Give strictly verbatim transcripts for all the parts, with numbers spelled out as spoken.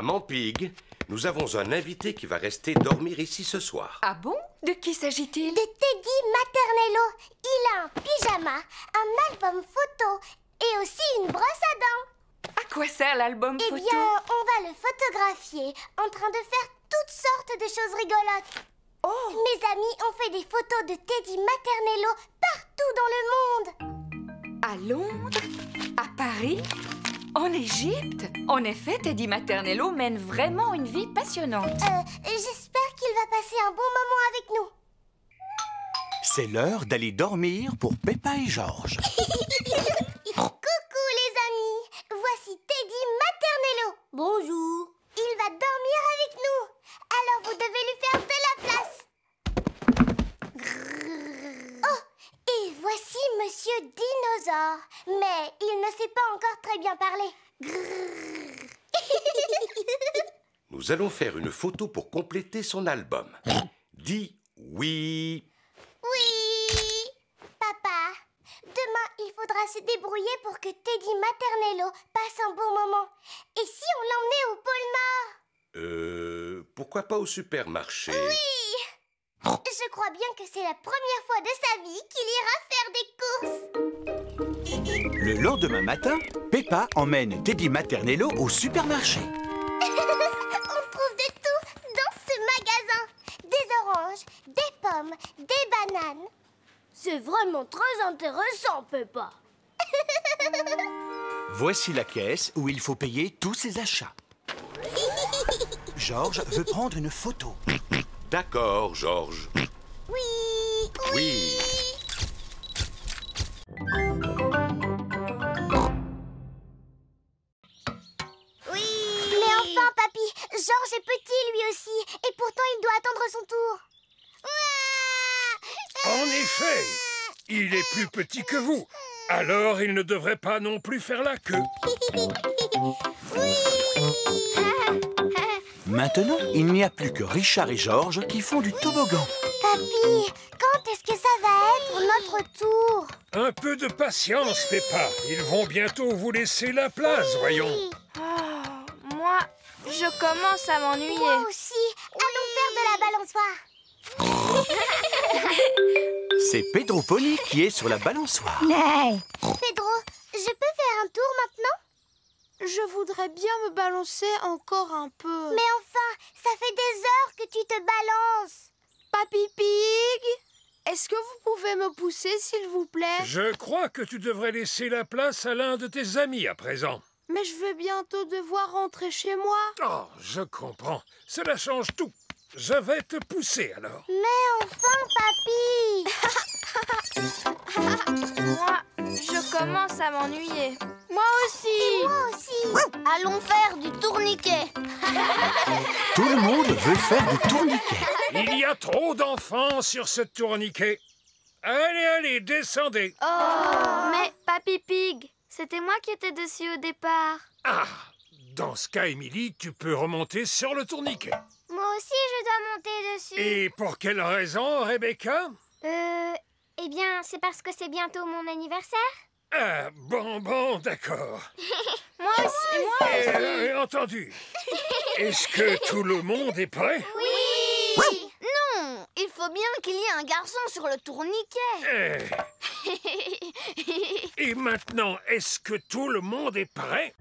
Maman Pig, nous avons un invité qui va rester dormir ici ce soir. Ah bon? De qui s'agit-il? De Teddy Maternello. Il a un pyjama, un album photo et aussi une brosse à dents. À quoi sert l'album photo? Eh bien, on va le photographier en train de faire toutes sortes de choses rigolotes. Oh. Mes amis ont fait des photos de Teddy Maternello partout dans le monde. À Londres? À Paris? En Égypte? En effet, Teddy Maternello mène vraiment une vie passionnante. Euh, j'espère qu'il va passer un bon moment avec nous. C'est l'heure d'aller dormir pour Peppa et Georges. Coucou les amis, voici Teddy Maternello. Bonjour. Il va dormir avec nous, alors vous devez lui faire de la place. Oh, et voici Monsieur Dinosaure, mais il ne sait pas encore très bien parler. Nous allons faire une photo pour compléter son album. Dis oui. Oui. Papa, demain il faudra se débrouiller pour que Teddy Maternello passe un bon moment. Et si on l'emmenait au pôle Nord? Euh... Pourquoi pas au supermarché? Oui! Je crois bien que c'est la première fois de sa vie qu'il ira faire des courses. Le lendemain matin, Peppa emmène Teddy Maternello au supermarché. On trouve de tout dans ce magasin. Des oranges, des pommes, des bananes. C'est vraiment très intéressant, Peppa. Voici la caisse où il faut payer tous ses achats. Georges veut prendre une photo. D'accord, Georges. Oui, oui. Oui. Mais enfin, Papy, Georges est petit lui aussi. Et pourtant, il doit attendre son tour. En effet, il est plus petit que vous. Alors, il ne devrait pas non plus faire la queue. Oui. Maintenant, il n'y a plus que Richard et Georges qui font du toboggan. Papy, quand est-ce que ça va être notre tour? Un peu de patience, Peppa. Ils vont bientôt vous laisser la place, oui. Voyons. Oh, moi, je commence à m'ennuyer. Moi aussi. Oui. Allons faire de la balançoire. C'est Pedro Pony qui est sur la balançoire. Hey. Pedro, je peux faire un tour maintenant? Je voudrais bien me balancer encore un peu. Mais enfin, ça fait des heures que tu te balances. Papy Pig, est-ce que vous pouvez me pousser, s'il vous plaît? Je crois que tu devrais laisser la place à l'un de tes amis à présent. Mais je vais bientôt devoir rentrer chez moi. Oh, je comprends. Cela change tout. Je vais te pousser, alors. Mais enfin, Papy. Moi, je commence à m'ennuyer. Moi aussi. Et moi aussi. Allons faire du tourniquet. Tout le monde veut faire du tourniquet. Il y a trop d'enfants sur ce tourniquet. Allez, allez, descendez. Oh, mais Papy Pig, c'était moi qui étais dessus au départ. Ah, dans ce cas, Émilie, tu peux remonter sur le tourniquet. Moi aussi, je dois monter dessus. Et pour quelle raison, Rebecca? Euh, eh bien, c'est parce que c'est bientôt mon anniversaire. Ah, bon, bon, d'accord. Moi aussi, moi aussi. Euh, entendu. Est-ce que tout le monde est prêt? Oui. Oui. Non, il faut bien qu'il y ait un garçon sur le tourniquet. Euh. Et maintenant, est-ce que tout le monde est prêt?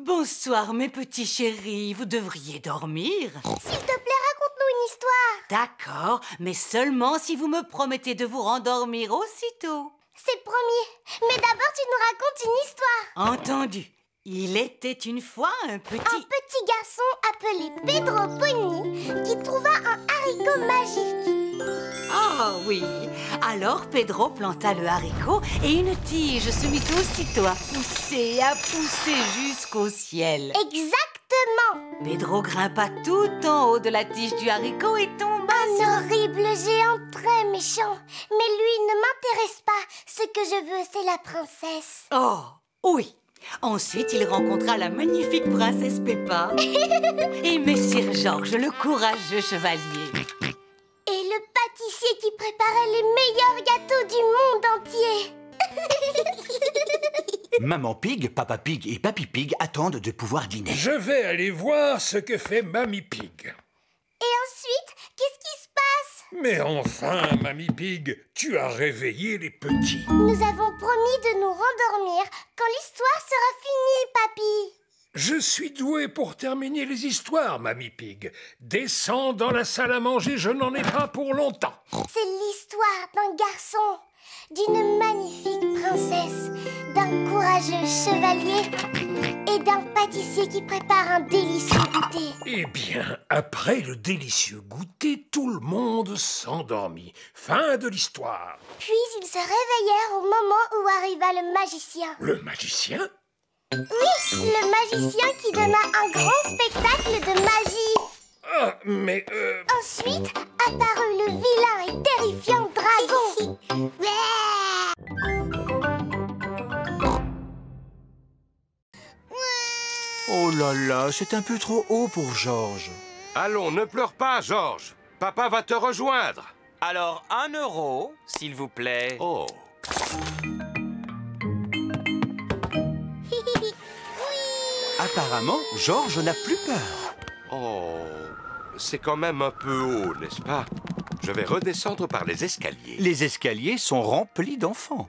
Bonsoir, mes petits chéris, vous devriez dormir. S'il te plaît, raconte-nous une histoire. D'accord, mais seulement si vous me promettez de vous rendormir aussitôt. C'est promis, mais d'abord tu nous racontes une histoire. Entendu. Il était une fois un petit... Un petit garçon appelé Pedro Pony qui trouva un haricot magique. Ah oui. Alors Pedro planta le haricot et une tige se mit aussitôt à pousser, à pousser jusqu'au ciel. Exactement. Pedro grimpa tout en haut de la tige du haricot et tomba sur... Un horrible géant très méchant. Mais lui ne m'intéresse pas. Ce que je veux, c'est la princesse. Oh, oui. Ensuite, il rencontra la magnifique princesse Peppa et Messire Georges, le courageux chevalier. Et le pâtissier pâtissier qui préparait les meilleurs gâteaux du monde entier. Maman Pig, Papa Pig et Papy Pig attendent de pouvoir dîner. Je vais aller voir ce que fait Mamie Pig. Et ensuite, qu'est-ce qui se passe? Mais enfin, Mamie Pig, tu as réveillé les petits. Nous avons promis de nous rendormir quand l'histoire sera finie, Papy. Je suis doué pour terminer les histoires, Mamie Pig. Descends dans la salle à manger, je n'en ai pas pour longtemps. C'est l'histoire d'un garçon, d'une magnifique princesse, d'un courageux chevalier et d'un pâtissier qui prépare un délicieux goûter. Eh bien, après le délicieux goûter, tout le monde s'endormit. Fin de l'histoire. Puis ils se réveillèrent au moment où arriva le magicien. Le magicien ? Oui, le magicien qui donna un grand spectacle de magie. Ah, mais euh... Ensuite, apparut le vilain et terrifiant dragon. Oh là là, c'est un peu trop haut pour Georges. Allons, ne pleure pas, Georges. Papa va te rejoindre. Alors, un euro, s'il vous plaît. Oh. Apparemment, Georges n'a plus peur. Oh, c'est quand même un peu haut, n'est-ce pas? Je vais redescendre par les escaliers. Les escaliers sont remplis d'enfants.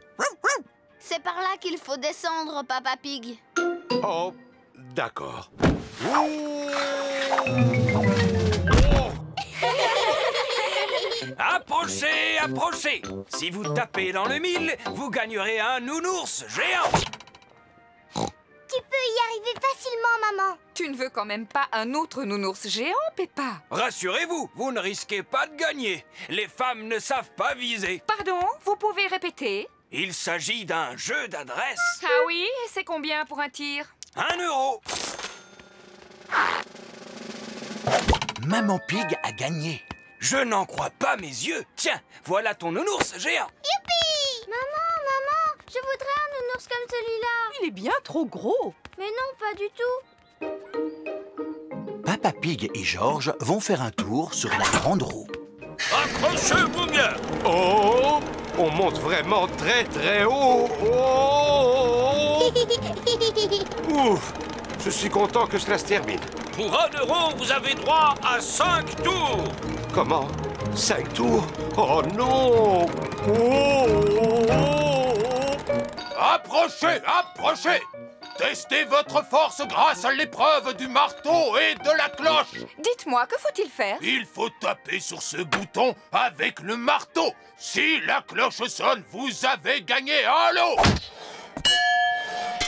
C'est par là qu'il faut descendre, Papa Pig. Oh, d'accord. Approchez, approchez. Si vous tapez dans le mille, vous gagnerez un nounours géant. Tu peux y arriver facilement, maman. Tu ne veux quand même pas un autre nounours géant, Peppa? Rassurez-vous, vous ne risquez pas de gagner. Les femmes ne savent pas viser. Pardon, vous pouvez répéter? Il s'agit d'un jeu d'adresse. Ah oui, et c'est combien pour un tir? Un euro. Maman Pig a gagné. Je n'en crois pas mes yeux. Tiens, voilà ton nounours géant. Youpi! Maman, maman, je voudrais un nounours comme celui-là. Il est bien trop gros. Mais non, pas du tout. Papa Pig et Georges vont faire un tour sur la grande roue. Accrochez-vous bien. Oh, on monte vraiment très très haut. Oh. Ouf, je suis content que cela se termine. Pour un euro, vous avez droit à cinq tours. Comment? Cinq tours? Oh non. Oh. Approchez, approchez! Testez votre force grâce à l'épreuve du marteau et de la cloche! Dites-moi, que faut-il faire? Il faut taper sur ce bouton avec le marteau. Si la cloche sonne, vous avez gagné un lot!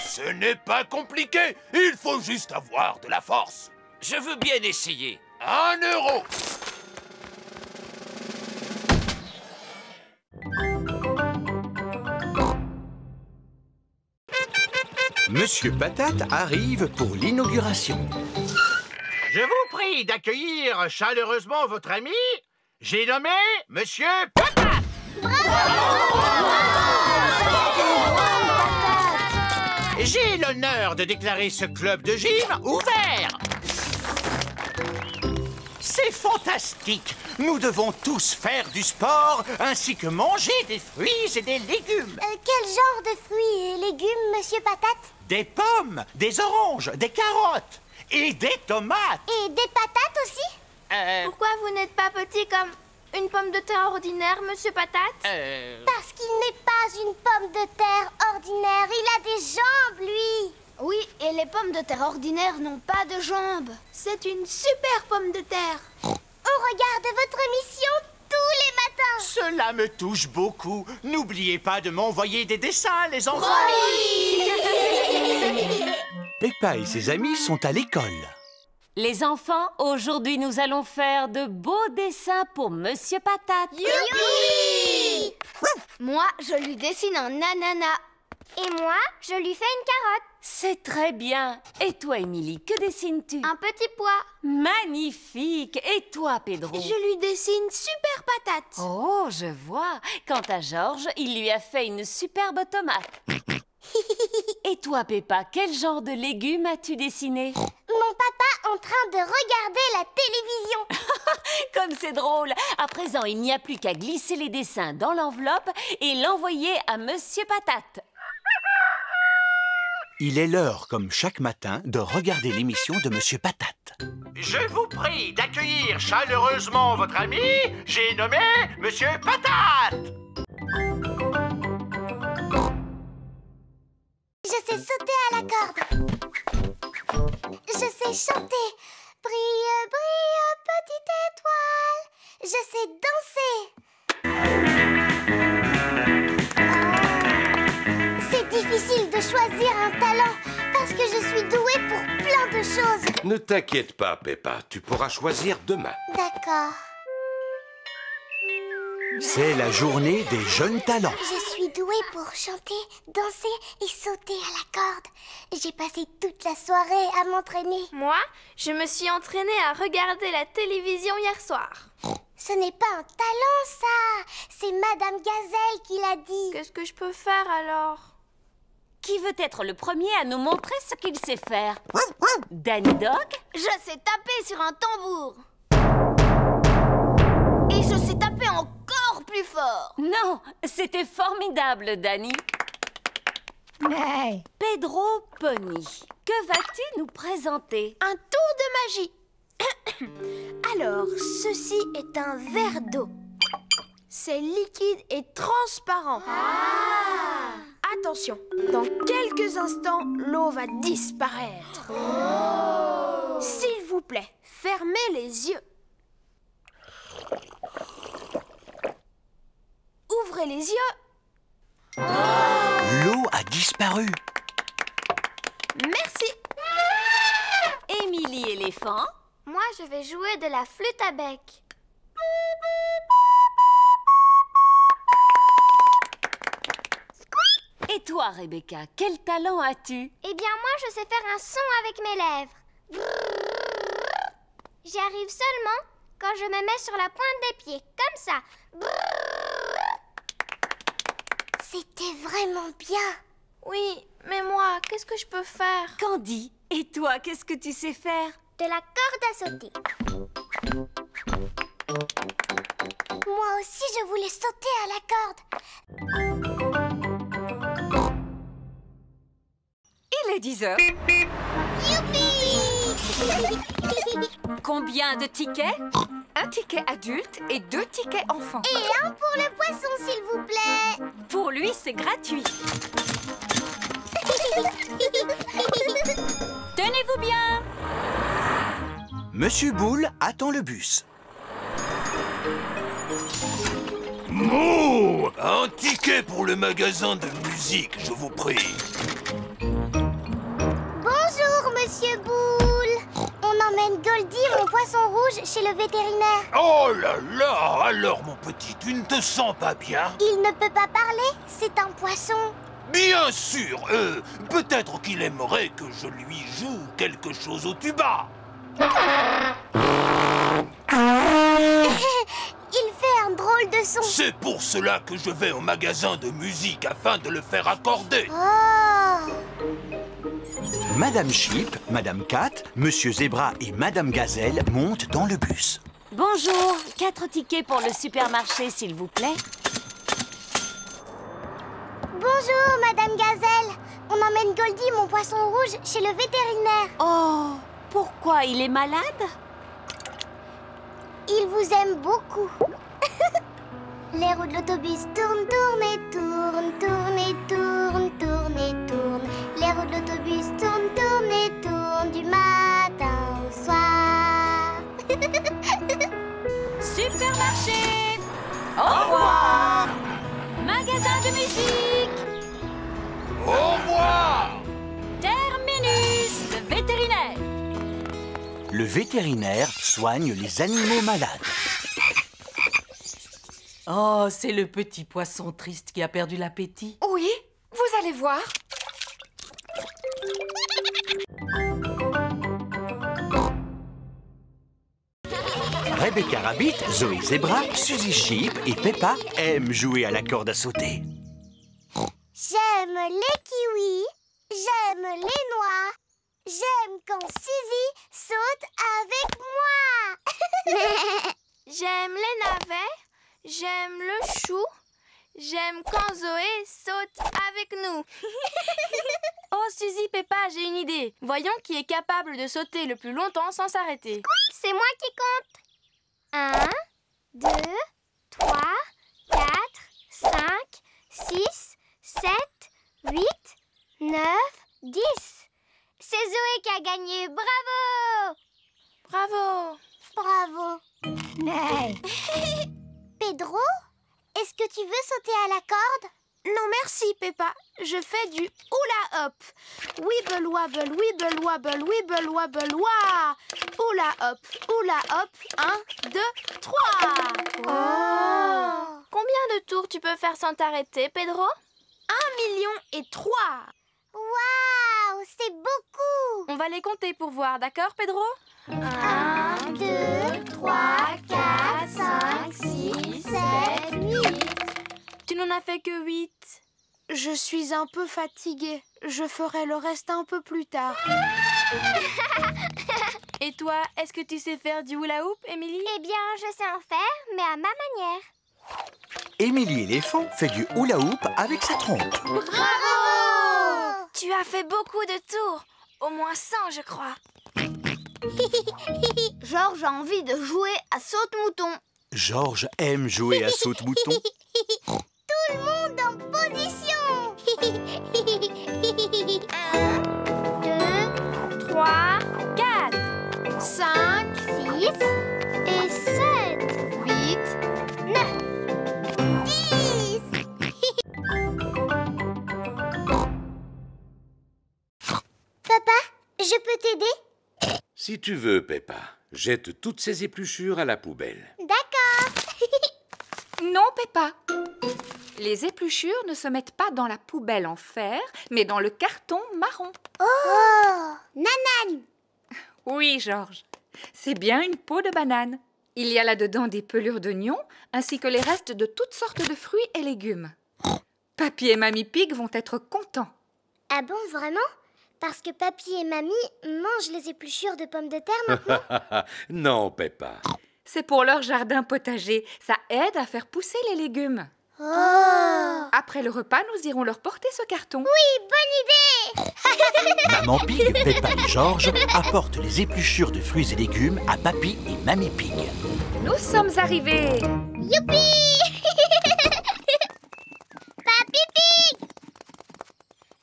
Ce n'est pas compliqué, il faut juste avoir de la force. Je veux bien essayer. Un euro! Monsieur Patate arrive pour l'inauguration. Je vous prie d'accueillir chaleureusement votre ami, j'ai nommé Monsieur Patate. J'ai l'honneur de déclarer ce club de gym ouvert. C'est fantastique. Nous devons tous faire du sport, ainsi que manger des fruits et des légumes. Euh, quel genre de fruits et légumes, Monsieur Patate? Des pommes, des oranges, des carottes et des tomates. Et des patates aussi? euh... Pourquoi vous n'êtes pas petit comme une pomme de terre ordinaire, Monsieur Patate? euh... Parce qu'il n'est pas une pomme de terre ordinaire, il a des jambes, lui. Oui, et les pommes de terre ordinaires n'ont pas de jambes. C'est une super pomme de terre. On regarde votre émission tous les matins. Cela me touche beaucoup. N'oubliez pas de m'envoyer des dessins, les enfants. Oui. Peppa et ses amis sont à l'école. Les enfants, aujourd'hui nous allons faire de beaux dessins pour Monsieur Patate. Youpi! Moi, je lui dessine un ananas. Et moi, je lui fais une carotte. C'est très bien. Et toi, Émilie, que dessines-tu? Un petit pois. Magnifique. Et toi, Pedro? Je lui dessine super patate. Oh, je vois. Quant à Georges, il lui a fait une superbe tomate. Et toi, Peppa, quel genre de légumes as-tu dessiné? Mon papa en train de regarder la télévision. Comme c'est c'est drôle. À présent, il n'y a plus qu'à glisser les dessins dans l'enveloppe et l'envoyer à Monsieur Patate. Il est l'heure, comme chaque matin, de regarder l'émission de Monsieur Patate. Je vous prie d'accueillir chaleureusement votre ami, j'ai nommé Monsieur Patate. Je sais sauter à la corde. Je sais chanter. Brille, brille, petite étoile. Je sais danser. C'est difficile de choisir un talent parce que je suis douée pour plein de choses. Ne t'inquiète pas, Peppa, tu pourras choisir demain. D'accord. C'est la journée des jeunes talents. Je suis douée pour chanter, danser et sauter à la corde. J'ai passé toute la soirée à m'entraîner. Moi, je me suis entraînée à regarder la télévision hier soir. Ce n'est pas un talent, ça. C'est Madame Gazelle qui l'a dit. Qu'est-ce que je peux faire alors? Qui veut être le premier à nous montrer ce qu'il sait faire? Danny Dog? Je sais taper sur un tambour. Et je sais taper en plus fort. Non, c'était formidable, Dani. Hey. Pedro Pony, que vas-tu nous présenter? Un tour de magie. Alors, ceci est un verre d'eau. C'est liquide et transparent. Ah. Attention, dans quelques instants, l'eau va disparaître. Oh. S'il vous plaît, fermez les yeux. Ouvrez les yeux. Oh. L'eau a disparu. Merci. Émilie Elephant. Moi, je vais jouer de la flûte à bec. Squeak. Et toi, Rebecca, quel talent as-tu? Eh bien, moi, je sais faire un son avec mes lèvres. J'y arrive seulement quand je me mets sur la pointe des pieds, comme ça. C'était vraiment bien. Oui, mais moi, qu'est-ce que je peux faire? Candy, et toi, qu'est-ce que tu sais faire? De la corde à sauter. Moi aussi, je voulais sauter à la corde. Il est dix heures. Youpi! Combien de tickets? Un ticket adulte et deux tickets enfants. Et un pour le poisson, s'il vous plaît. Pour lui, c'est gratuit. Tenez-vous bien. Monsieur Boule attend le bus. Mou! Un ticket pour le magasin de musique, je vous prie. Bonjour, Monsieur Boule. On emmène Goldie, mon poisson rouge, chez le vétérinaire. Oh là là! Alors, mon petit, tu ne te sens pas bien? Il ne peut pas parler, c'est un poisson. Bien sûr, euh, peut-être qu'il aimerait que je lui joue quelque chose au tuba. Il fait un drôle de son. C'est pour cela que je vais au magasin de musique, afin de le faire accorder. Oh. Madame Sheep, Madame Cat, Monsieur Zebra et Madame Gazelle montent dans le bus. Bonjour, quatre tickets pour le supermarché, s'il vous plaît. Bonjour, Madame Gazelle. On emmène Goldie, mon poisson rouge, chez le vétérinaire. Oh, pourquoi? Il est malade? Il vous aime beaucoup. Les roues de l'autobus tournent, tournent et tournent, tournent et tournent, tournent et tournent. Les roues de l'autobus tournent, tournent et tournent du matin au soir. Supermarché! Au, au revoir! Magasin de musique! Au revoir! Terminus, le vétérinaire. Le vétérinaire soigne les animaux malades. Oh, c'est le petit poisson triste qui a perdu l'appétit. Oui, vous allez voir. Rebecca Rabbit, Zoé Zebra, Suzy Sheep et Peppa aiment jouer à la corde à sauter. J'aime les kiwis, j'aime les noix, j'aime quand Suzy saute avec moi. J'aime les navets, j'aime le chou, j'aime quand Zoé saute avec nous. Oh Suzy, Peppa, j'ai une idée. Voyons qui est capable de sauter le plus longtemps sans s'arrêter. C'est moi qui compte. Un, deux, trois, quatre, cinq, six, sept, huit, neuf, dix. C'est Zoé qui a gagné. Bravo! Bravo! Bravo! Hey. Pedro, est-ce que tu veux sauter à la corde? Non merci Peppa, je fais du hula hop. Wibble wabble, wibble wabble, wibble wabble, wa. Hula hop, hula hop, un, deux, trois. Oh. Combien de tours tu peux faire sans t'arrêter, Pedro? Un million et trois. Waouh, c'est beaucoup. On va les compter pour voir, d'accord Pedro? Un, deux, trois, quatre, cinq, six, sept, huit. Tu n'en as fait que huit. Je suis un peu fatiguée. Je ferai le reste un peu plus tard. Et toi, est-ce que tu sais faire du hula hoop, Émilie? Eh bien, je sais en faire, mais à ma manière. Émilie Elephant fait du hula hoop avec sa trompe. Bravo! Tu as fait beaucoup de tours. Au moins cent, je crois. Georges a envie de jouer à saute-mouton. Georges aime jouer à saute-mouton. Tout le monde en position. un, deux, trois, quatre, cinq, six, et sept, huit, neuf, dix. Papa, je peux t'aider? Si tu veux, Peppa. Jette toutes ces épluchures à la poubelle. D'accord. Non, Peppa. Les épluchures ne se mettent pas dans la poubelle en fer, mais dans le carton marron. Oh! Nanane! Oui, Georges. C'est bien une peau de banane. Il y a là-dedans des pelures d'oignons, ainsi que les restes de toutes sortes de fruits et légumes. Papy et Mamie Pig vont être contents. Ah bon, vraiment? Parce que Papy et Mamie mangent les épluchures de pommes de terre maintenant? Non, Peppa. C'est pour leur jardin potager. Ça aide à faire pousser les légumes. Oh. Après le repas, nous irons leur porter ce carton. Oui, bonne idée. Maman Pig, Peppa et Georges apportent les épluchures de fruits et légumes à Papy et Mamie Pig. Nous sommes arrivés. Youpi! Papy Pig!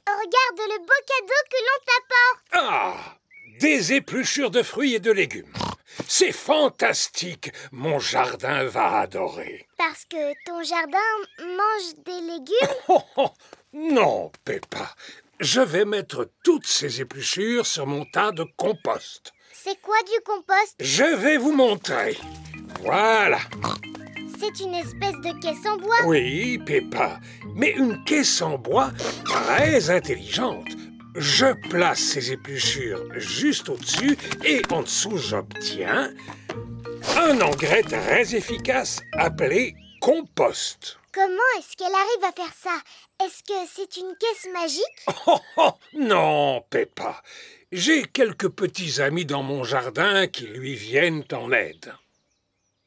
Regarde le beau cadeau que l'on t'apporte. Ah! Des épluchures de fruits et de légumes. C'est fantastique! Mon jardin va adorer. Parce que ton jardin mange des légumes? Oh, oh, non, Peppa. Je vais mettre toutes ces épluchures sur mon tas de compost. C'est quoi du compost? Je vais vous montrer. Voilà. C'est une espèce de caisse en bois? Oui, Peppa. Mais une caisse en bois très intelligente. Je place ces épluchures juste au-dessus et en dessous, j'obtiens un engrais très efficace appelé compost. Comment est-ce qu'elle arrive à faire ça? Est-ce que c'est une caisse magique? Oh, oh, non, Peppa. J'ai quelques petits amis dans mon jardin qui lui viennent en aide.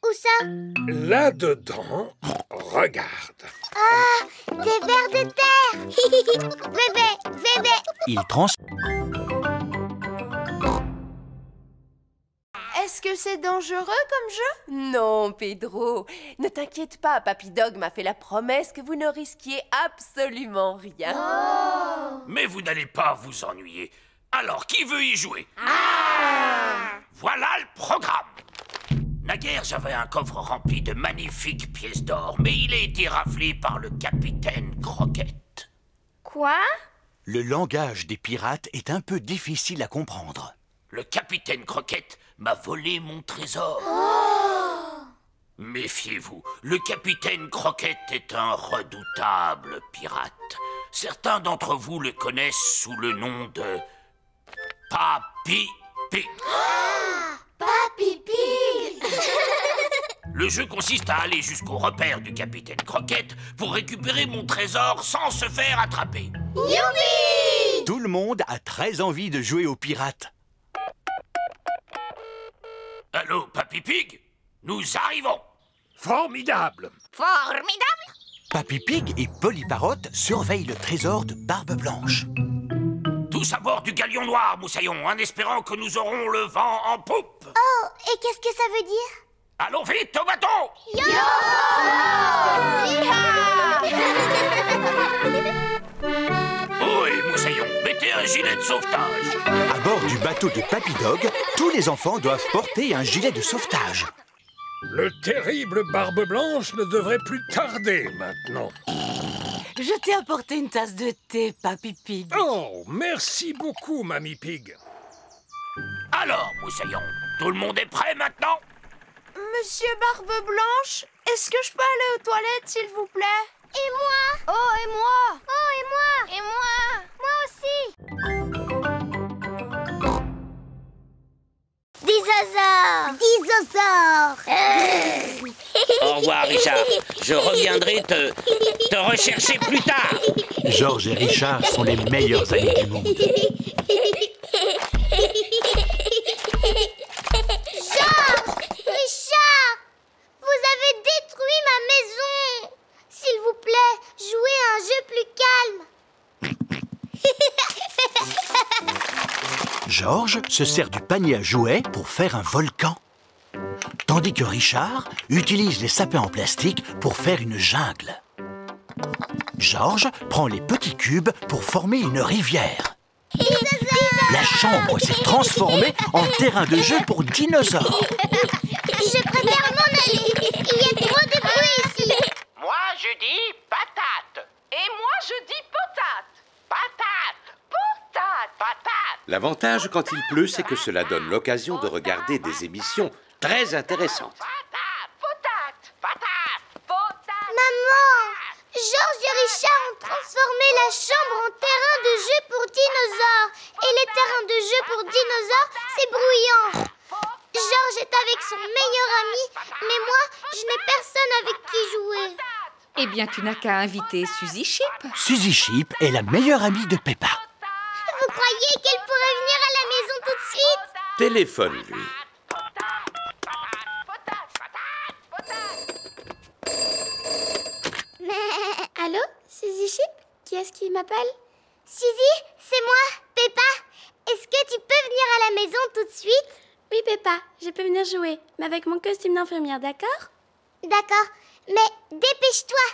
Où ça? Là-dedans, regarde. Ah, des vers de terre. Bébé, bébé. Il trans... Est-ce que c'est dangereux comme jeu? Non, Pedro. Ne t'inquiète pas, Papi Dog m'a fait la promesse que vous ne risquiez absolument rien. Oh. Mais vous n'allez pas vous ennuyer. Alors, qui veut y jouer? Ah. Voilà le programme. Naguère, j'avais un coffre rempli de magnifiques pièces d'or, mais il a été raflé par le capitaine Croquette. Quoi? Le langage des pirates est un peu difficile à comprendre. Le capitaine Croquette m'a volé mon trésor. Oh! Méfiez-vous, le capitaine Croquette est un redoutable pirate. Certains d'entre vous le connaissent sous le nom de... Papy Pig. Ah! Papy Pig. Le jeu consiste à aller jusqu'au repère du capitaine Croquette pour récupérer mon trésor sans se faire attraper. Youpi! Tout le monde a très envie de jouer aux pirates. Allô, Papy Pig? Nous arrivons. Formidable. Formidable. Papy Pig et Polly Parrot surveillent le trésor de Barbe Blanche. Tous à bord du galion noir, Moussaillon, en espérant que nous aurons le vent en poupe. Oh, et qu'est-ce que ça veut dire? Allons vite au bateau! Yo! Ohé, Moussaillon, mettez un gilet de sauvetage! À bord du bateau de Papy Dog, tous les enfants doivent porter un gilet de sauvetage. Le terrible Barbe Blanche ne devrait plus tarder maintenant. Je t'ai apporté une tasse de thé, Papy Pig. Oh, merci beaucoup, Mamie Pig. Alors, Moussaillon, tout le monde est prêt maintenant? Monsieur Barbe Blanche, est-ce que je peux aller aux toilettes, s'il vous plaît? Et moi? Oh, et moi? Oh, et moi? Et moi? Moi aussi! Dinosaure! Dinosaure! Au revoir, Richard. Je reviendrai te, te rechercher plus tard. Georges et Richard sont les meilleurs amis du monde. Georges se sert du panier à jouets pour faire un volcan, tandis que Richard utilise les sapins en plastique pour faire une jungle. Georges prend les petits cubes pour former une rivière. La chambre s'est transformée en terrain de jeu pour dinosaures. Je préfère m'en aller. Il y a trop de bruit ici. Moi, je dis patate. Et moi, je dis potate. Patate. Potate. Patate. L'avantage quand il pleut, c'est que cela donne l'occasion de regarder des émissions très intéressantes. Maman, Georges et Richard ont transformé la chambre en terrain de jeu pour dinosaures. Et les terrains de jeu pour dinosaures, c'est bruyant. Georges est avec son meilleur ami, mais moi, je n'ai personne avec qui jouer. Eh bien, tu n'as qu'à inviter Suzy Sheep. Suzy Sheep est la meilleure amie de Peppa. Vous croyez qu'elle pourrait venir à la maison tout de suite? Téléphone-lui. Mais... Allô, Suzy Sheep? Qui est-ce qui m'appelle? Suzy, c'est moi, Peppa. Est-ce que tu peux venir à la maison tout de suite? Oui, Peppa, je peux venir jouer, mais avec mon costume d'infirmière, d'accord? D'accord, mais dépêche-toi.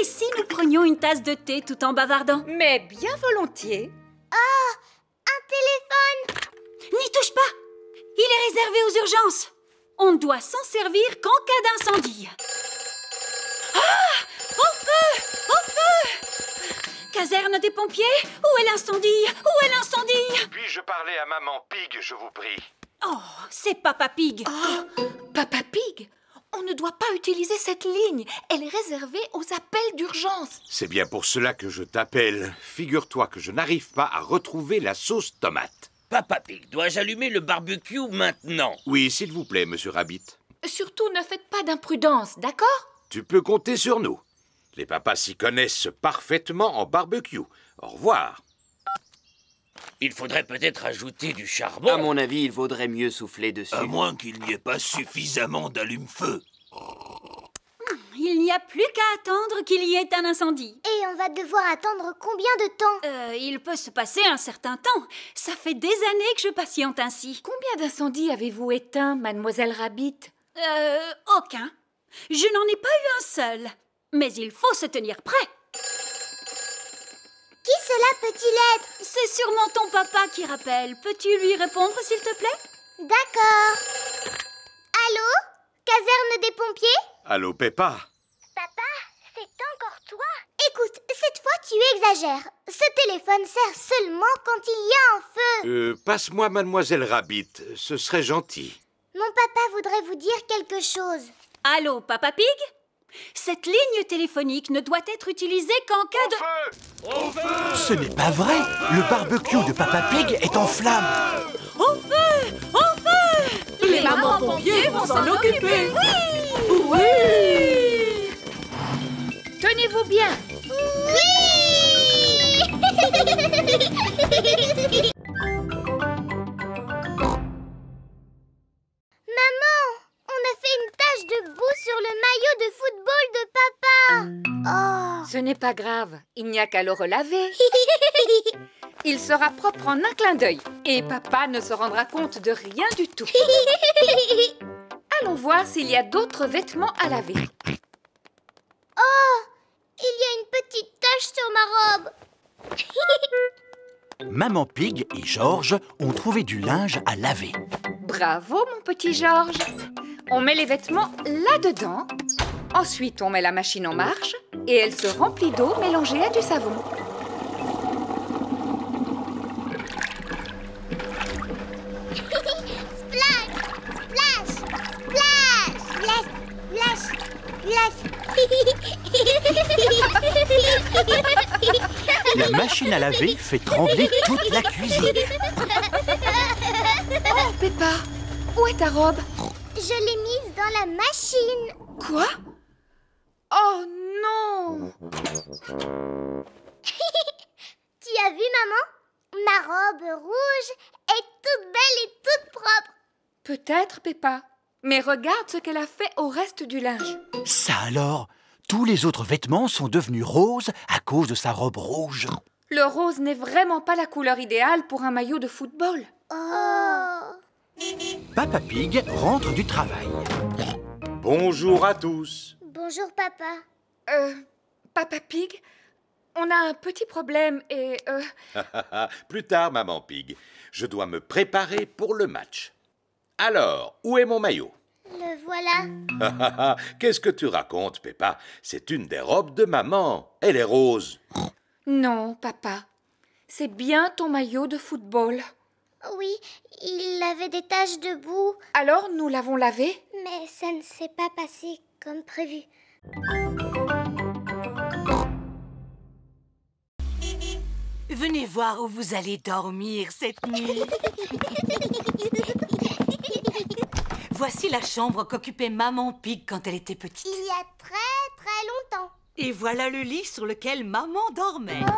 Et si nous prenions une tasse de thé tout en bavardant? Mais bien volontiers. Oh, un téléphone! N'y touche pas! Il est réservé aux urgences. On ne doit s'en servir qu'en cas d'incendie. Ah! Au feu! Au feu! Caserne des pompiers, où est l'incendie? Où est l'incendie? Puis-je parler à Maman Pig, je vous prie? Oh, c'est Papa Pig. Oh, Papa Pig? On ne doit pas utiliser cette ligne. Elle est réservée aux appels d'urgence. C'est bien pour cela que je t'appelle. Figure-toi que je n'arrive pas à retrouver la sauce tomate. Papa Pig, dois-je allumer le barbecue maintenant? Oui, s'il vous plaît, Monsieur Rabbit. Surtout, ne faites pas d'imprudence, d'accord? Tu peux compter sur nous. Les papas s'y connaissent parfaitement en barbecue. Au revoir. Il faudrait peut-être ajouter du charbon. À mon avis, il vaudrait mieux souffler dessus. À moins qu'il n'y ait pas suffisamment d'allume-feu. Il n'y a plus qu'à attendre qu'il y ait un incendie. Et on va devoir attendre combien de temps? euh, Il peut se passer un certain temps. Ça fait des années que je patiente ainsi. Combien d'incendies avez-vous éteints, Mademoiselle Rabbit? Euh, aucun. Je n'en ai pas eu un seul. Mais il faut se tenir prêt. Qui cela peut-il être? C'est sûrement ton papa qui rappelle. Peux-tu lui répondre, s'il te plaît? D'accord. Allô? Caserne des pompiers? Allô, Peppa? Papa, c'est encore toi? Écoute, cette fois, tu exagères. Ce téléphone sert seulement quand il y a un feu. Euh, passe-moi Mademoiselle Rabbit. Ce serait gentil. Mon papa voudrait vous dire quelque chose. Allô, Papa Pig? Cette ligne téléphonique ne doit être utilisée qu'en cas de... Au feu! Au feu! Ce n'est pas vrai! Le barbecue de Papa Pig est en flammes! Au feu! Au feu! Les, Les mamans pompiers vont s'en occuper! Oui! Oui! Tenez-vous bien! Oui! Ce n'est pas grave, il n'y a qu'à le relaver. Il sera propre en un clin d'œil et papa ne se rendra compte de rien du tout. Allons voir s'il y a d'autres vêtements à laver. Oh, il y a une petite tache sur ma robe. Maman Pig et Georges ont trouvé du linge à laver. Bravo, mon petit Georges. On met les vêtements là-dedans. Ensuite, on met la machine en marche et elle se remplit d'eau mélangée à du savon. La machine à laver fait trembler toute la cuisine. Oh, Peppa, où est ta robe? Je l'ai mise dans la machine. Quoi? Oh non! Tu as vu, maman? Ma robe rouge est toute belle et toute propre. Peut-être, Peppa. Mais regarde ce qu'elle a fait au reste du linge. Ça alors? Tous les autres vêtements sont devenus roses à cause de sa robe rouge. Le rose n'est vraiment pas la couleur idéale pour un maillot de football. Oh. Papa Pig rentre du travail. Bonjour à tous. Bonjour, papa. Euh, Papa Pig, on a un petit problème et... Euh... Plus tard, maman Pig. Je dois me préparer pour le match. Alors, où est mon maillot? Le voilà. Qu'est-ce que tu racontes, Peppa? C'est une des robes de maman. Elle est rose. Non, papa. C'est bien ton maillot de football. Oui, il avait des taches de boue. Alors, nous l'avons lavé? Mais ça ne s'est pas passé comme prévu. Venez voir où vous allez dormir cette nuit. Voici la chambre qu'occupait Maman Pig quand elle était petite. Il y a très très longtemps. Et voilà le lit sur lequel maman dormait. Oh,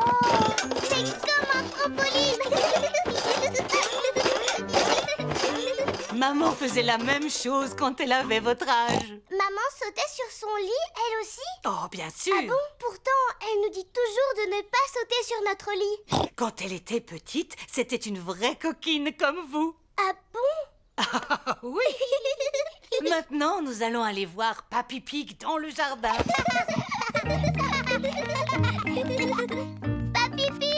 c'est comme un trampoline. Maman faisait la même chose quand elle avait votre âge. Maman sautait sur son lit, elle aussi? Oh, bien sûr. Ah bon? Pourtant, elle nous dit toujours de ne pas sauter sur notre lit. Quand elle était petite, c'était une vraie coquine comme vous. Ah bon? Ah oui. Maintenant, nous allons aller voir Papy Pig dans le jardin. Papy Pig!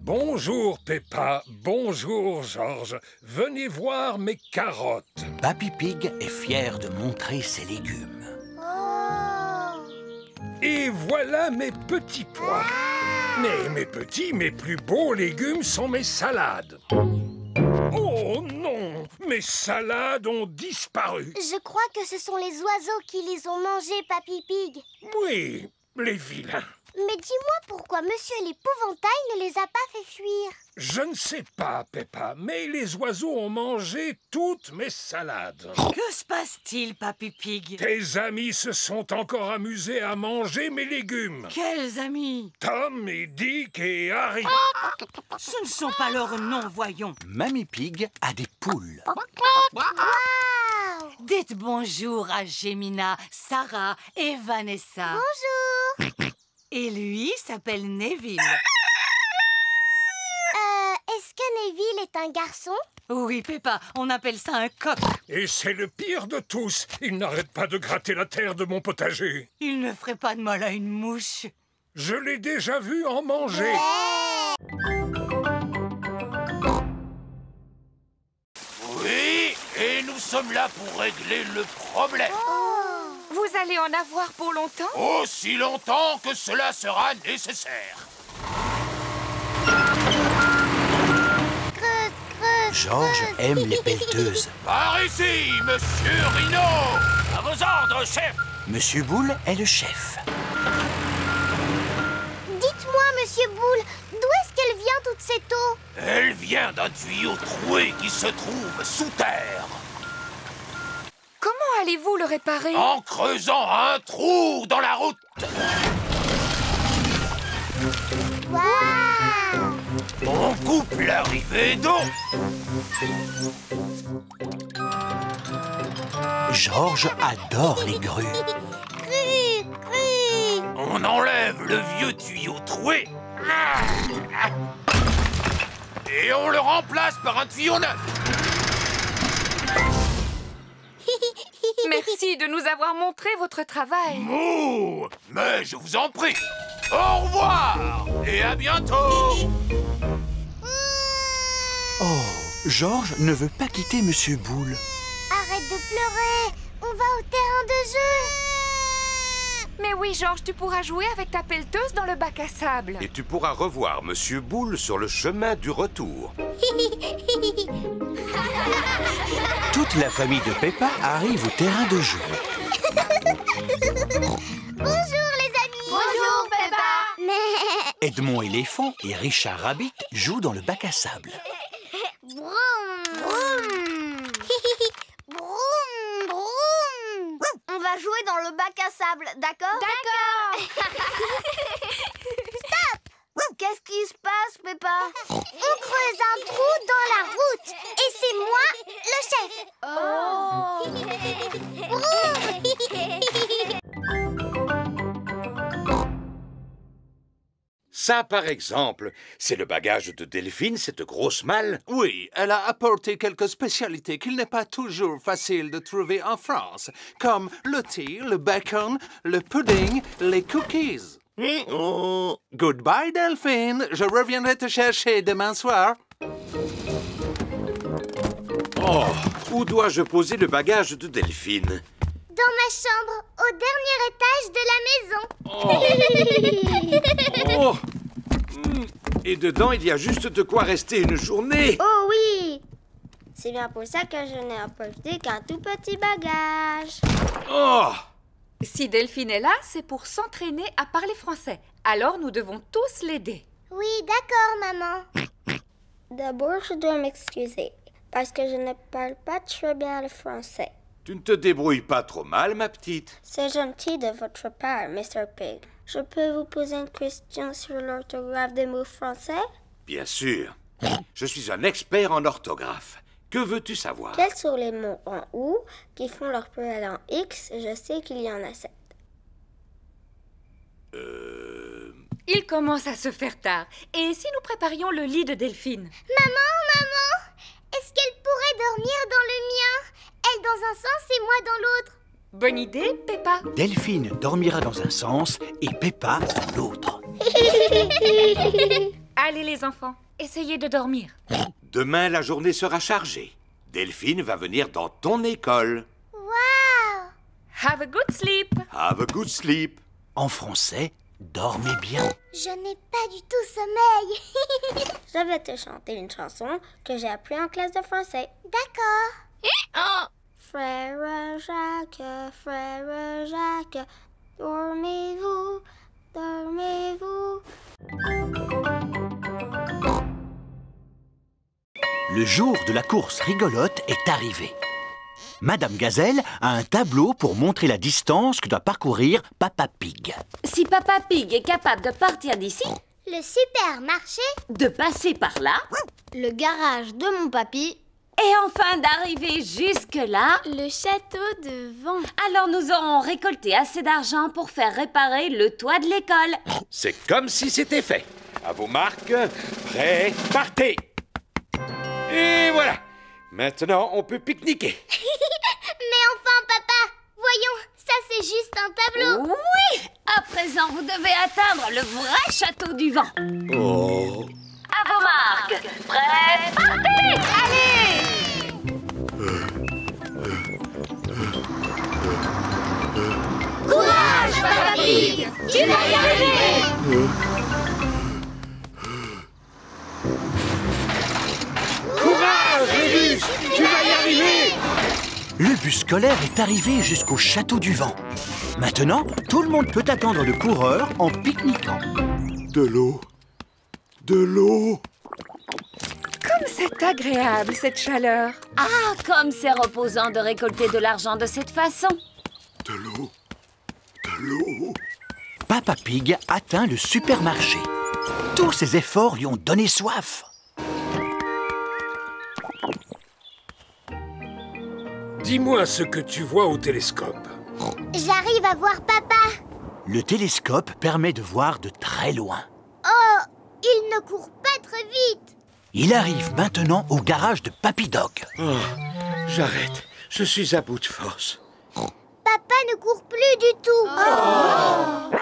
Bonjour, Peppa. Bonjour, Georges. Venez voir mes carottes. Papy Pig est fier de montrer ses légumes. Oh. Et voilà mes petits pois. Ah. Mais mes petits, mes plus beaux légumes sont mes salades. Oh non! Mes salades ont disparu. Je crois que ce sont les oiseaux qui les ont mangées, Papy Pig. Oui, les vilains. Mais dis-moi pourquoi Monsieur l'épouvantail ne les a pas fait fuir. Je ne sais pas, Peppa, mais les oiseaux ont mangé toutes mes salades. Que se passe-t-il, Papy Pig? Tes amis se sont encore amusés à manger mes légumes. Quels amis? Tom et Dick et Harry. Ce ne sont pas leurs noms, voyons. Mamie Pig a des poules. Wow. Dites bonjour à Gemina, Sarah et Vanessa. Bonjour. Et lui s'appelle Neville. Euh, est-ce que Neville est un garçon? Oui, Peppa, on appelle ça un coq. Et c'est le pire de tous. Il n'arrête pas de gratter la terre de mon potager. Il ne ferait pas de mal à une mouche. Je l'ai déjà vu en manger. Ouais. Oui, et nous sommes là pour régler le problème. Oh. Vous allez en avoir pour longtemps? Aussi longtemps que cela sera nécessaire. Creuse, creuse, Georges creuse. aime les pelleteuses. Par ici, Monsieur Rino! À vos ordres, chef! Monsieur Boule est le chef. Dites-moi, Monsieur Boule, d'où est-ce qu'elle vient toute cette eau? Elle vient d'un tuyau troué qui se trouve sous terre. Comment allez-vous le réparer? En creusant un trou dans la route. Wow. On coupe l'arrivée d'eau. Georges adore les grues. Cru, cru. qu'on enlève le vieux tuyau troué et on le remplace par un tuyau neuf. Merci de nous avoir montré votre travail. Mou, mais je vous en prie. Au revoir et à bientôt. Oh, Georges ne veut pas quitter Monsieur Boule. Arrête de pleurer, on va au terrain de jeu. Mais oui, Georges, tu pourras jouer avec ta pelleteuse dans le bac à sable. Et tu pourras revoir Monsieur Boule sur le chemin du retour. Toute la famille de Peppa arrive au terrain de jeu. Bonjour les amis. Bonjour Peppa. Edmond Elephant et Richard Rabbit jouent dans le bac à sable. Broum, broum. Broum, broum. On va jouer dans le bac à sable, d'accord? D'accord. Stop. Qu'est-ce qui se passe, Peppa? On creuse un trou dans la route et c'est moi le chef. Oh. Ça, par exemple, c'est le bagage de Delphine, cette grosse malle. Oui, elle a apporté quelques spécialités qu'il n'est pas toujours facile de trouver en France, comme le thé, le bacon, le pudding, les cookies. Oh. Goodbye, Delphine. Je reviendrai te chercher demain soir. Oh, où dois-je poser le bagage de Delphine? Dans ma chambre, au dernier étage de la maison. Oh. Oh. Et dedans, il y a juste de quoi rester une journée. Oh oui. C'est bien pour ça que je n'ai apporté qu'un tout petit bagage. Oh. Si Delphine est là, c'est pour s'entraîner à parler français. Alors, nous devons tous l'aider. Oui, d'accord, maman. D'abord, je dois m'excuser, parce que je ne parle pas très bien le français. Tu ne te débrouilles pas trop mal, ma petite. C'est gentil de votre part, Mister Pig. Je peux vous poser une question sur l'orthographe des mots français? Bien sûr. Je suis un expert en orthographe. Que veux-tu savoir? Quels sont les mots en ou qui font leur pluriel en X? Je sais qu'il y en a sept. Euh... Il commence à se faire tard. Et si nous préparions le lit de Delphine? Maman, maman, est-ce qu'elle pourrait dormir dans le mien? Elle dans un sens et moi dans l'autre. Bonne idée, Peppa. Delphine dormira dans un sens et Peppa dans l'autre. Allez les enfants, essayez de dormir. Demain, la journée sera chargée. Delphine va venir dans ton école. Wow! Have a good sleep. Have a good sleep. En français, dormez bien. Je n'ai pas du tout sommeil. Je vais te chanter une chanson que j'ai appris en classe de français. D'accord. Frère Jacques, frère Jacques, dormez-vous, dormez-vous. Le jour de la course rigolote est arrivé. Madame Gazelle a un tableau pour montrer la distance que doit parcourir Papa Pig. Si Papa Pig est capable de partir d'ici... Le supermarché... De passer par là... Le garage de mon papy... Et enfin d'arriver jusque-là... Le château de Vent... Alors nous aurons récolté assez d'argent pour faire réparer le toit de l'école. C'est comme si c'était fait. À vos marques, prêts, partez. Et voilà! Maintenant, on peut pique-niquer. Mais enfin, papa! Voyons, ça c'est juste un tableau. Oui! À présent, vous devez atteindre le vrai château du vent. Oh! À vos marques! Prêts, partez! Allez! Courage, Papa Pig! Tu vas y arriver! Courage, tu vas y arriver! Le bus scolaire est arrivé jusqu'au château du vent. Maintenant, tout le monde peut attendre le coureur en pique-niquant. De l'eau. De l'eau. Comme c'est agréable, cette chaleur. Ah, comme c'est reposant de récolter de l'argent de cette façon. De l'eau. De l'eau. Papa Pig atteint le supermarché. Tous ses efforts lui ont donné soif. Dis-moi ce que tu vois au télescope. J'arrive à voir papa. Le télescope permet de voir de très loin. Oh, il ne court pas très vite. Il arrive maintenant au garage de Papy Dog. Oh, j'arrête, je suis à bout de force. Papa ne court plus du tout. Oh. Oh.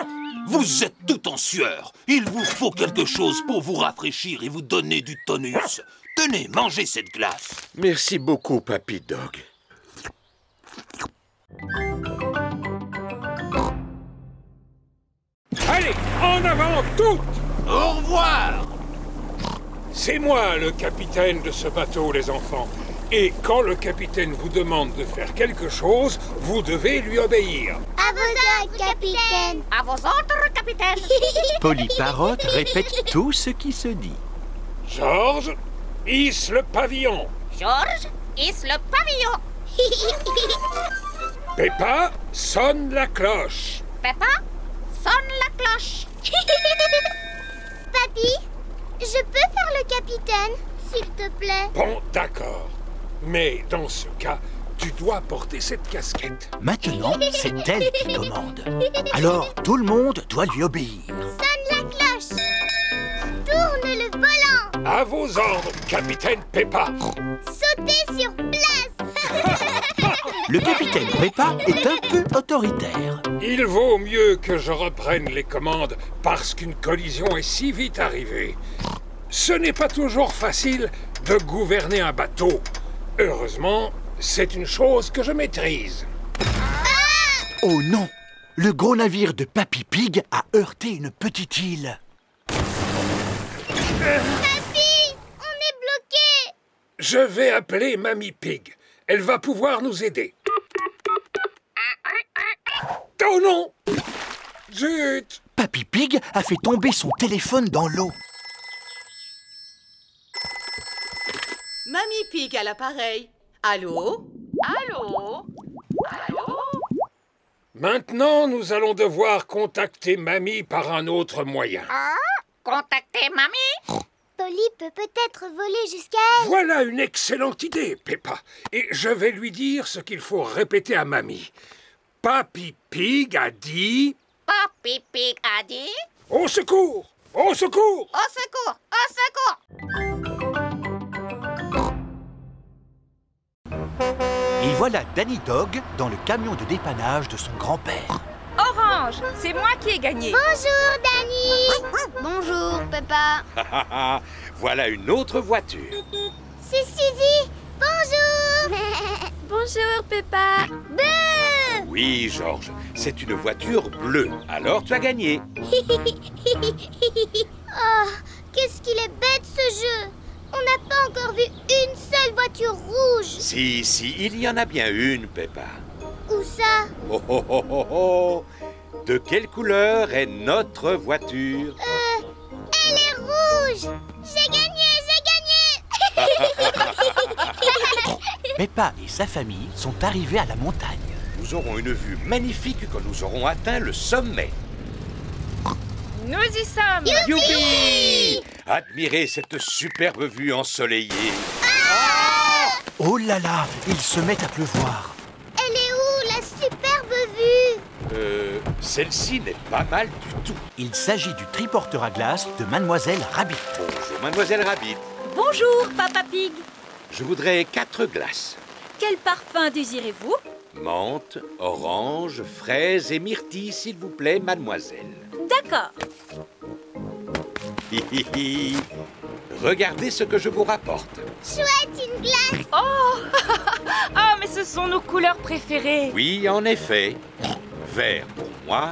Vous êtes tout en sueur. Il vous faut quelque chose pour vous rafraîchir et vous donner du tonus. Tenez, mangez cette glace. Merci beaucoup, Papy Dog. Allez, en avant toutes! Au revoir! C'est moi le capitaine de ce bateau, les enfants. Et quand le capitaine vous demande de faire quelque chose, vous devez lui obéir. À vos autres, capitaine! À vos autres, capitaine! Polly Parrot répète tout ce qui se dit. Georges, hisse le pavillon! Georges, hisse le pavillon! Peppa, sonne la cloche! Peppa, sonne la cloche! Papy, je peux faire le capitaine, s'il te plaît? Bon, d'accord. Mais dans ce cas, tu dois porter cette casquette. Maintenant, c'est elle qui commande. Alors, tout le monde doit lui obéir. Sonne la cloche! Tourne le volant! À vos ordres, capitaine Peppa! Sautez sur place! Le capitaine Peppa est un peu autoritaire. Il vaut mieux que je reprenne les commandes parce qu'une collision est si vite arrivée. Ce n'est pas toujours facile de gouverner un bateau. Heureusement, c'est une chose que je maîtrise. Ah! Oh non! Le gros navire de Papy Pig a heurté une petite île. Papy! On est bloqué! Je vais appeler Mamie Pig. Elle va pouvoir nous aider. Oh non! Zut! Papy Pig a fait tomber son téléphone dans l'eau. Mamie Pig à l'appareil. Allô? Allô? Allô? Maintenant, nous allons devoir contacter Mamie par un autre moyen. Ah? Contacter Mamie? Polly peut peut-être voler jusqu'à elle. Voilà une excellente idée, Peppa. Et je vais lui dire ce qu'il faut répéter à Mamie. Papy Pig a dit... Papy Pig a dit... Au secours! Au secours! Au secours! Au secours! Et voilà Danny Dog dans le camion de dépannage de son grand-père. Orange, c'est moi qui ai gagné. Bonjour, Danny. Bonjour, Peppa. Voilà une autre voiture. C'est Suzy. Bonjour. Bonjour, Peppa. Bleu. Oui, Georges, c'est une voiture bleue. Alors, tu as gagné. Oh, qu'est-ce qu'il est bête, ce jeu. On n'a pas encore vu une seule voiture rouge. Si, si, il y en a bien une, Peppa. Où ça? Oh, oh, oh, oh, oh. De quelle couleur est notre voiture? Euh, elle est rouge. J'ai gagné, j'ai gagné. Peppa et sa famille sont arrivés à la montagne. Nous aurons une vue magnifique quand nous aurons atteint le sommet. Nous y sommes! Youpi! Admirez cette superbe vue ensoleillée. Ah! Oh là là, ils se mettent à pleuvoir. Elle est où, la superbe vue? Euh, celle-ci n'est pas mal du tout. Il s'agit du triporteur à glace de Mademoiselle Rabbit. Bonjour, Mademoiselle Rabbit. Bonjour, Papa Pig. Je voudrais quatre glaces. Quel parfum désirez-vous? Menthe, orange, fraise et myrtille, s'il vous plaît, mademoiselle. D'accord. Regardez ce que je vous rapporte. Chouette, une glace. Oh, oh, mais ce sont nos couleurs préférées. Oui, en effet. Vert pour moi.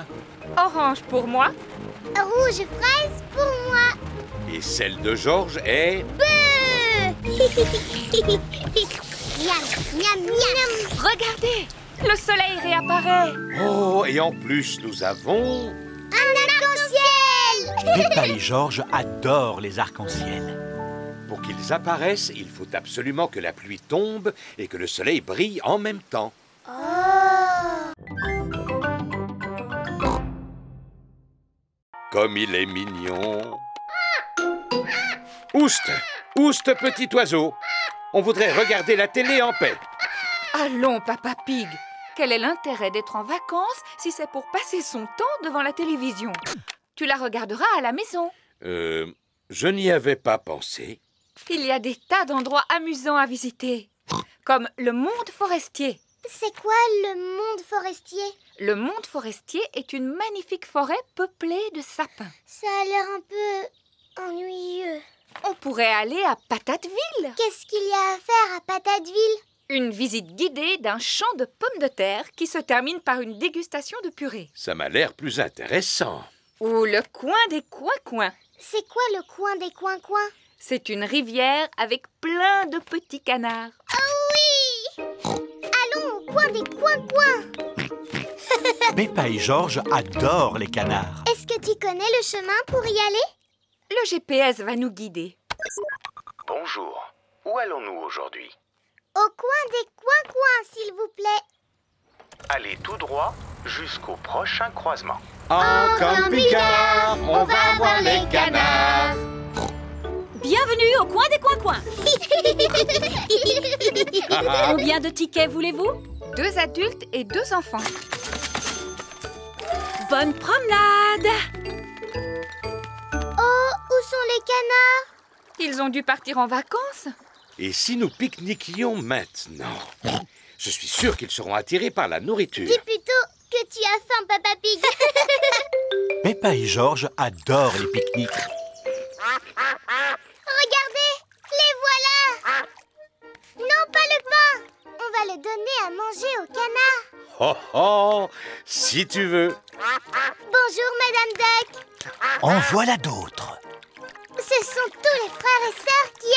Orange pour moi. Rouge et fraise pour moi. Et celle de Georges est... Bleu. Miam, miam, miam. Regardez, le soleil réapparaît. Oh, et en plus, nous avons... Un arc-en-ciel. Peppa et Georges adorent les arcs-en-ciel. Pour qu'ils apparaissent, il faut absolument que la pluie tombe et que le soleil brille en même temps. Oh. Comme il est mignon. Ouste, ouste, petit oiseau. On voudrait regarder la télé en paix. Allons, Papa Pig. Quel est l'intérêt d'être en vacances si c'est pour passer son temps devant la télévision? Tu la regarderas à la maison. Euh, je n'y avais pas pensé. Il y a des tas d'endroits amusants à visiter, comme le monde forestier. C'est quoi le monde forestier? Le monde forestier est une magnifique forêt peuplée de sapins. Ça a l'air un peu ennuyeux. On pourrait aller à Patateville. Qu'est-ce qu'il y a à faire à Patateville? Une visite guidée d'un champ de pommes de terre qui se termine par une dégustation de purée. Ça m'a l'air plus intéressant. Ou le coin des coins-coins. C'est quoi le coin des coins-coins? C'est une rivière avec plein de petits canards. Oh oui! Allons au coin des coins-coins. Peppa et Georges adorent les canards. Est-ce que tu connais le chemin pour y aller? Le G P S va nous guider. Bonjour. Où allons-nous aujourd'hui? Au coin des coins-coins, s'il vous plaît. Allez tout droit jusqu'au prochain croisement. En camping-car, on va voir les canards. Bienvenue au coin des coins-coins. Combien de tickets voulez-vous? Deux adultes et deux enfants. Bonne promenade. Oh, où sont les canards? Ils ont dû partir en vacances. Et si nous pique-niquions maintenant? Je suis sûre qu'ils seront attirés par la nourriture. Dis plutôt que tu as faim, Peppa Pig. Peppa et Georges adorent les pique-niques. Regardez, les voilà. Non, pas le pain. On va le donner à manger aux canards. Oh oh, si tu veux. Bonjour, Madame Duck. En voilà d'autres. Ce sont tous les frères et sœurs qui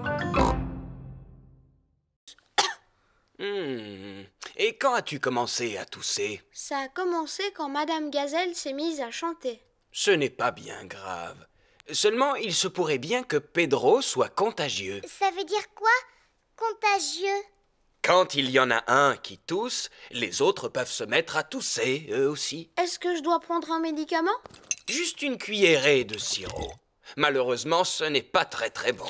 arrivent. Mmh. Et quand as-tu commencé à tousser? Ça a commencé quand Madame Gazelle s'est mise à chanter. Ce n'est pas bien grave. Seulement, il se pourrait bien que Pedro soit contagieux. Ça veut dire quoi, contagieux? Quand il y en a un qui tousse, les autres peuvent se mettre à tousser, eux aussi. Est-ce que je dois prendre un médicament? Juste une cuillerée de sirop. Malheureusement, ce n'est pas très très bon.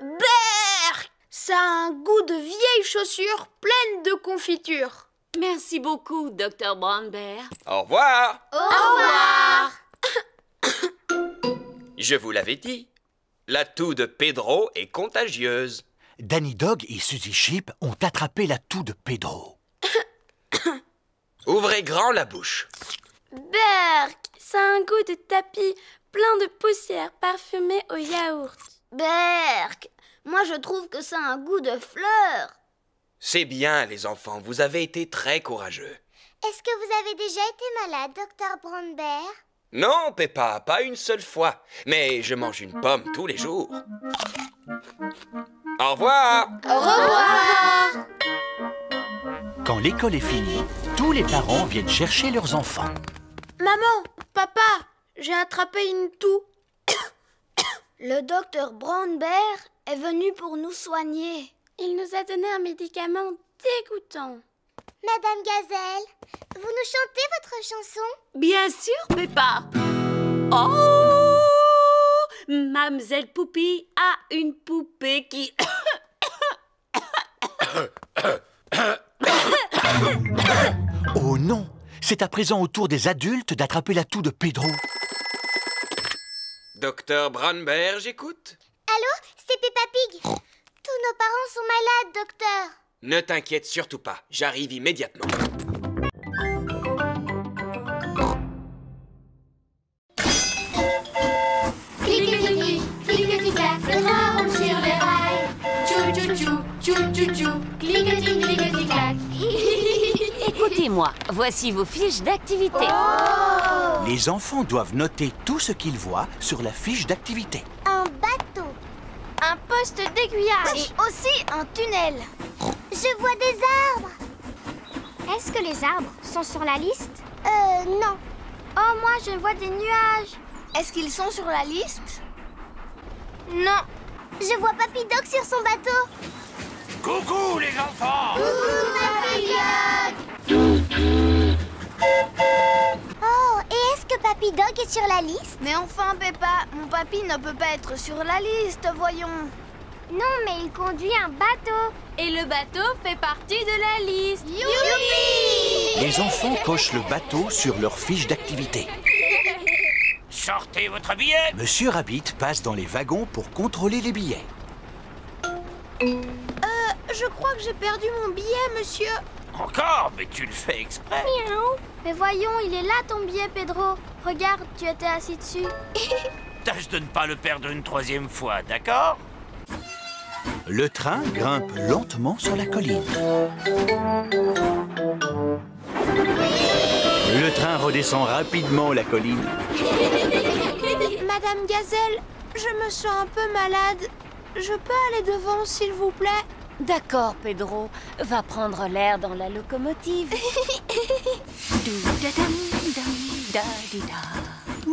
Berk! Ça a un goût de vieilles chaussures pleines de confiture. Merci beaucoup, Dr Brandberg. Au revoir. Au revoir. Je vous l'avais dit, la toux de Pedro est contagieuse. Danny Dog et Suzy Sheep ont attrapé la toux de Pedro. Ouvrez grand la bouche. Berk, ça a un goût de tapis plein de poussière parfumée au yaourt. Berk, moi je trouve que ça a un goût de fleurs. C'est bien les enfants, vous avez été très courageux. Est-ce que vous avez déjà été malade, Dr Brandberg? Non, Peppa, pas une seule fois. Mais je mange une pomme tous les jours. Au revoir. Au revoir. Quand l'école est finie, tous les parents viennent chercher leurs enfants. Maman, papa, j'ai attrapé une toux. Le docteur Brandberg est venu pour nous soigner. Il nous a donné un médicament dégoûtant. Madame Gazelle, vous nous chantez votre chanson? Bien sûr, Peppa. Oh, Mlle Poupie a une poupée qui... Oh non, c'est à présent au tour des adultes d'attraper la toux de Pedro. Docteur Brandberg, j'écoute. Allô, c'est Peppa Pig. Tous nos parents sont malades, docteur. Ne t'inquiète surtout pas, j'arrive immédiatement. Clic-clic-clic, clic-clic-clac, le train roule sur les rails. Tchou-tchou-tchou, tchou-tchou-tchou, clic-clic-clic-clic-clac. Écoutez-moi, voici vos fiches d'activité. Oh! Les enfants doivent noter tout ce qu'ils voient sur la fiche d'activité. Un bateau. Un poste d'aiguillage. Et aussi un tunnel. Je vois des arbres. Est-ce que les arbres sont sur la liste? Euh, non. Oh, moi, je vois des nuages. Est-ce qu'ils sont sur la liste? Non. Je vois Papi Doc sur son bateau. Coucou, les enfants. Coucou, Papi Doc. Oh, et est-ce que Papi Doc est sur la liste? Mais enfin, Peppa, mon papy ne peut pas être sur la liste, voyons. Non, mais il conduit un bateau. Et le bateau fait partie de la liste. Youpi! Les enfants cochent le bateau sur leur fiche d'activité. Sortez votre billet. Monsieur Rabbit passe dans les wagons pour contrôler les billets. Euh, je crois que j'ai perdu mon billet, monsieur. Encore? Mais tu le fais exprès. Miaou. Mais voyons, il est là ton billet, Pedro. Regarde, tu étais assis dessus. Tâche de ne pas le perdre une troisième fois, d'accord? Le train grimpe lentement sur la colline. Le train redescend rapidement la colline. Madame Gazelle, je me sens un peu malade. Je peux aller devant, s'il vous plaît? D'accord, Pedro. Va prendre l'air dans la locomotive.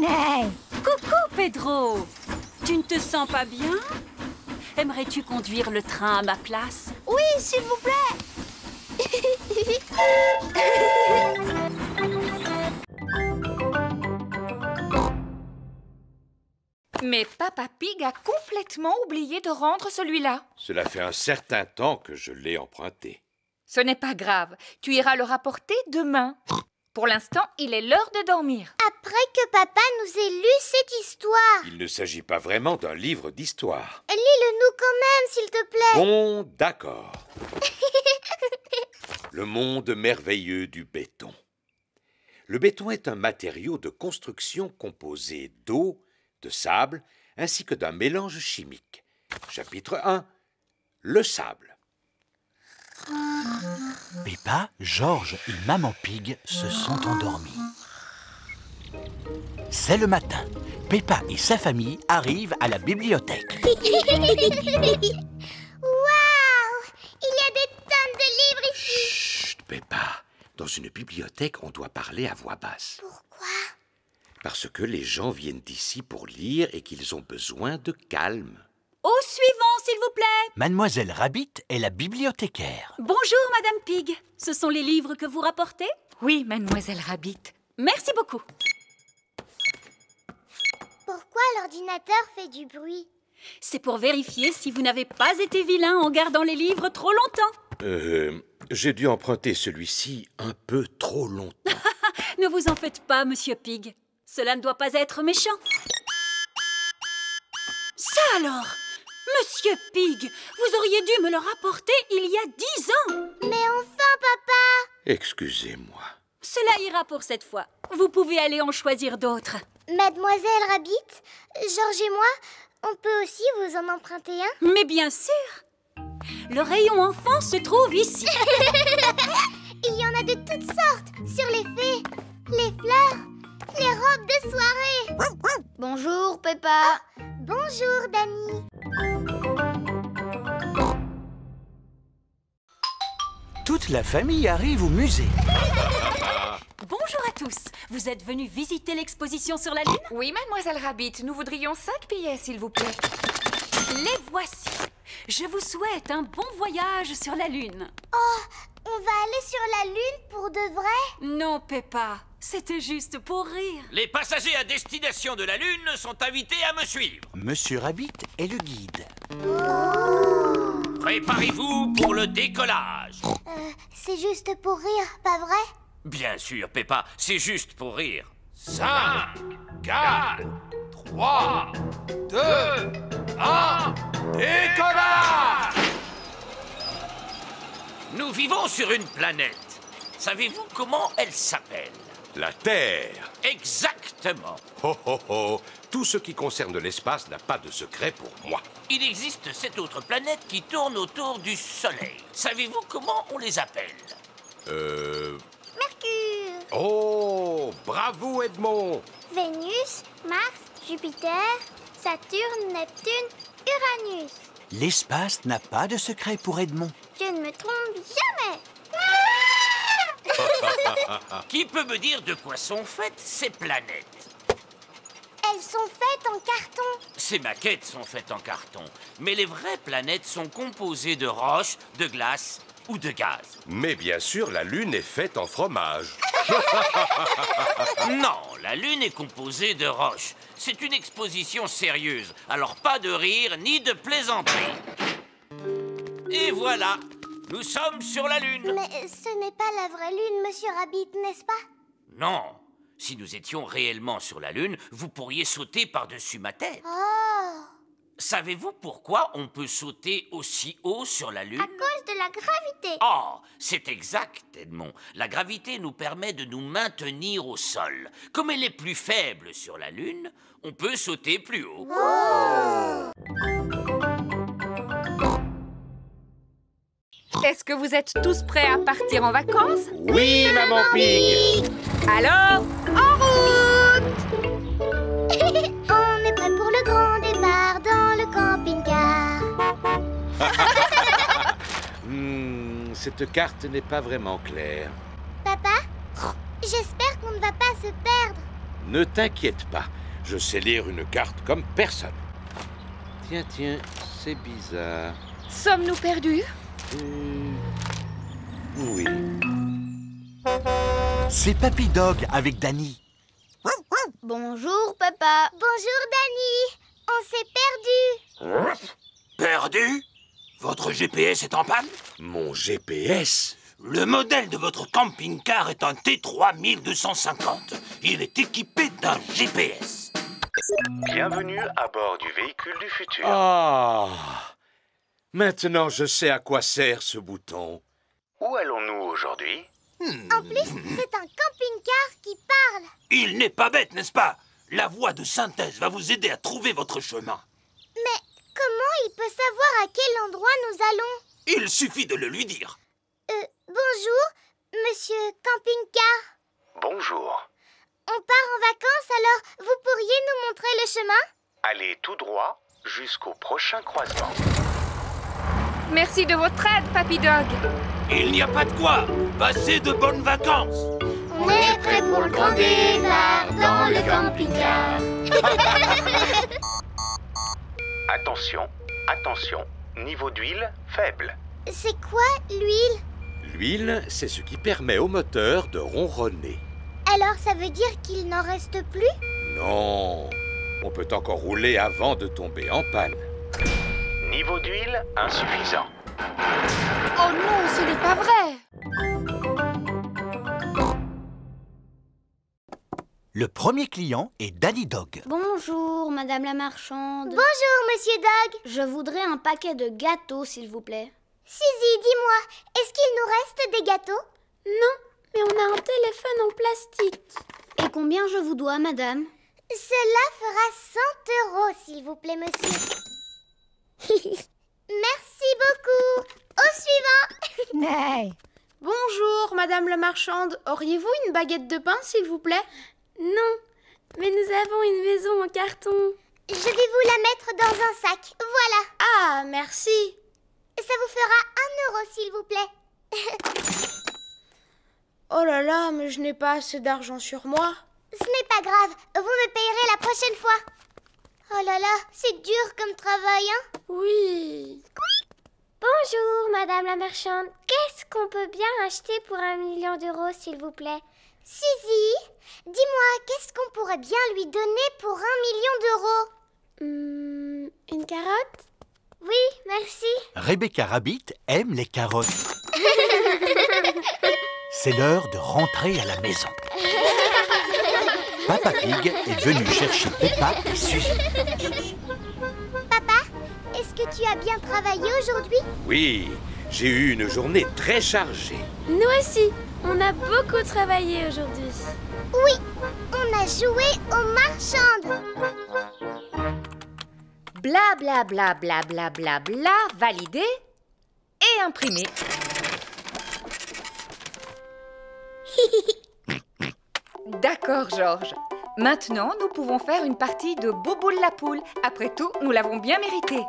Hey. Coucou, Pedro. Tu ne te sens pas bien? Aimerais-tu conduire le train à ma place? Oui, s'il vous plaît. Mais Peppa Pig a complètement oublié de rendre celui-là. Cela fait un certain temps que je l'ai emprunté. Ce n'est pas grave, tu iras le rapporter demain. Pour l'instant, il est l'heure de dormir. Après que papa nous ait lu cette histoire. Il ne s'agit pas vraiment d'un livre d'histoire. Lis-le-nous quand même, s'il te plaît. Bon, d'accord. Le monde merveilleux du béton. Le béton est un matériau de construction composé d'eau, de sable, ainsi que d'un mélange chimique. Chapitre un. Le sable. Peppa, Georges et Maman Pig se sont endormis. C'est le matin. Peppa et sa famille arrivent à la bibliothèque. Waouh! Il y a des tonnes de livres ici. Chut, Peppa. Dans une bibliothèque, on doit parler à voix basse. Pourquoi? Parce que les gens viennent d'ici pour lire et qu'ils ont besoin de calme. Au suivant, s'il vous plaît. Mademoiselle Rabbit est la bibliothécaire. Bonjour, Madame Pig. Ce sont les livres que vous rapportez? Oui, Mademoiselle Rabbit. Merci beaucoup. Pourquoi l'ordinateur fait du bruit? C'est pour vérifier si vous n'avez pas été vilain en gardant les livres trop longtemps. Euh, j'ai dû emprunter celui-ci un peu trop longtemps. Ne vous en faites pas, Monsieur Pig. Cela ne doit pas être méchant. Ça alors! Monsieur Pig, vous auriez dû me le rapporter il y a dix ans. Mais enfin, papa! Excusez-moi. Cela ira pour cette fois. Vous pouvez aller en choisir d'autres. Mademoiselle Rabbit, Georges et moi, on peut aussi vous en emprunter un? Mais bien sûr! Le rayon enfant se trouve ici. Il y en a de toutes sortes. Sur les fées, les fleurs, les robes de soirée. Bonjour, Peppa. Oh, bonjour, Dani. Toute la famille arrive au musée. Bonjour à tous. Vous êtes venus visiter l'exposition sur la Lune? Oui, Mademoiselle Rabbit. Nous voudrions cinq billets, s'il vous plaît. Les voici. Je vous souhaite un bon voyage sur la Lune. Oh, on va aller sur la Lune pour de vrai? Non, Peppa. C'était juste pour rire. Les passagers à destination de la Lune sont invités à me suivre. Monsieur Rabbit est le guide. Oh. Préparez-vous pour le décollage. Euh, c'est juste pour rire, pas vrai? Bien sûr, Peppa, c'est juste pour rire. cinq, quatre, trois, deux, un, décollage! Nous vivons sur une planète. Savez-vous comment elle s'appelle? La Terre. Exactement. Oh, oh, oh. Tout ce qui concerne l'espace n'a pas de secret pour moi. Il existe cette autre planète qui tourne autour du Soleil. Savez-vous comment on les appelle? Euh... Mercure. Oh, bravo Edmond. Vénus, Mars, Jupiter, Saturne, Neptune, Uranus. L'espace n'a pas de secret pour Edmond. Je ne me trompe jamais. Qui peut me dire de quoi sont faites ces planètes? Elles sont faites en carton. Ces maquettes sont faites en carton. Mais les vraies planètes sont composées de roches, de glace ou de gaz. Mais bien sûr, la Lune est faite en fromage. Non, la Lune est composée de roches. C'est une exposition sérieuse. Alors pas de rire ni de plaisanterie. Et voilà, nous sommes sur la Lune. Mais ce n'est pas la vraie Lune, Monsieur Rabbit, n'est-ce pas? Non. Si nous étions réellement sur la Lune, vous pourriez sauter par-dessus ma tête. Oh. Savez-vous pourquoi on peut sauter aussi haut sur la Lune? À cause de la gravité. Oh, c'est exact, Edmond. La gravité nous permet de nous maintenir au sol. Comme elle est plus faible sur la Lune, on peut sauter plus haut. Oh. Est-ce que vous êtes tous prêts à partir en vacances? Oui, oui Maman Pig. Alors, en route. On est prêt pour le grand départ dans le camping-car. hmm, cette carte n'est pas vraiment claire. Papa, j'espère qu'on ne va pas se perdre. Ne t'inquiète pas, je sais lire une carte comme personne. Tiens, tiens, c'est bizarre. Sommes-nous perdus? Hum, oui. C'est Papy Dog avec Dani. Bonjour, papa. Bonjour, Dani. On s'est perdu. Perdu? Votre G P S est en panne? Mon G P S? Le modèle de votre camping-car est un T trois mille deux cent cinquante. Il est équipé d'un G P S. Bienvenue à bord du véhicule du futur. Oh. Maintenant, je sais à quoi sert ce bouton. Où allons-nous aujourd'hui? En plus, c'est un camping-car qui parle. Il n'est pas bête, n'est-ce pas? La voix de synthèse va vous aider à trouver votre chemin. Mais comment il peut savoir à quel endroit nous allons? Il suffit de le lui dire. Euh, bonjour, monsieur camping-car. Bonjour. On part en vacances, alors vous pourriez nous montrer le chemin? Allez tout droit jusqu'au prochain croisement. Merci de votre aide, Papy Dog. Il n'y a pas de quoi. Passez de bonnes vacances. On est prêt pour le grand départ dans le camping-car. Attention, attention. Niveau d'huile faible. C'est quoi l'huile? L'huile, c'est ce qui permet au moteur de ronronner. Alors ça veut dire qu'il n'en reste plus? Non. On peut encore rouler avant de tomber en panne. Niveau d'huile insuffisant. Oh non, ce n'est pas vrai. Le premier client est Daddy Dog. Bonjour, madame la marchande. Bonjour, monsieur Dog. Je voudrais un paquet de gâteaux, s'il vous plaît. Suzy, dis-moi, est-ce qu'il nous reste des gâteaux? Non, mais on a un téléphone en plastique. Et combien je vous dois, madame? Cela fera cent euros, s'il vous plaît, monsieur. Merci beaucoup. Au suivant. Hey. Bonjour, madame la marchande. Auriez-vous une baguette de pain, s'il vous plaît? Non, mais nous avons une maison en carton. Je vais vous la mettre dans un sac. Voilà. Ah, merci. Ça vous fera un euro, s'il vous plaît. Oh là là, mais je n'ai pas assez d'argent sur moi. Ce n'est pas grave. Vous me payerez la prochaine fois. Oh là là, c'est dur comme travail, hein? Oui. Bonjour, madame la marchande. Qu'est-ce qu'on peut bien acheter pour un million d'euros, s'il vous plaît? Suzy, dis-moi, qu'est-ce qu'on pourrait bien lui donner pour un million d'euros? Hum, une carotte? Oui, merci. Rebecca Rabbit aime les carottes. C'est l'heure de rentrer à la maison. Papa Pig est venu chercher Peppa et Suzy. Papa, est-ce que tu as bien travaillé aujourd'hui? Oui, j'ai eu une journée très chargée. Nous aussi, on a beaucoup travaillé aujourd'hui. Oui, on a joué aux marchandes. Bla bla bla bla bla bla bla, validé et imprimé. D'accord, Georges. Maintenant, nous pouvons faire une partie de Bouboule la poule. Après tout, nous l'avons bien mérité.